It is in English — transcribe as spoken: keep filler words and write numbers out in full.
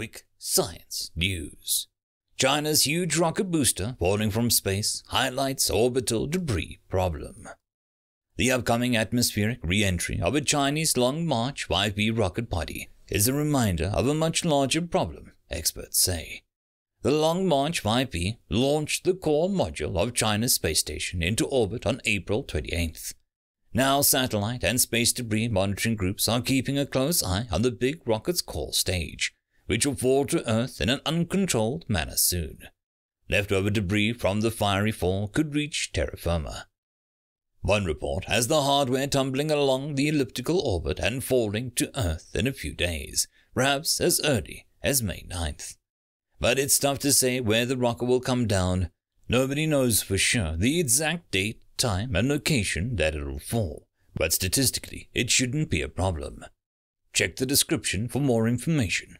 Quick science news. China's huge rocket booster falling from space highlights orbital debris problem. The upcoming atmospheric re-entry of a Chinese Long March five B rocket body is a reminder of a much larger problem, experts say. The Long March five B launched the core module of China's space station into orbit on April twenty-eighth. Now satellite and space debris monitoring groups are keeping a close eye on the big rocket's core stage, which will fall to Earth in an uncontrolled manner soon. Leftover debris from the fiery fall could reach terra firma. One report has the hardware tumbling along the elliptical orbit and falling to Earth in a few days, perhaps as early as May ninth. But it's tough to say where the rocket will come down. Nobody knows for sure the exact date, time, and location that it'll fall, but statistically it shouldn't be a problem. Check the description for more information.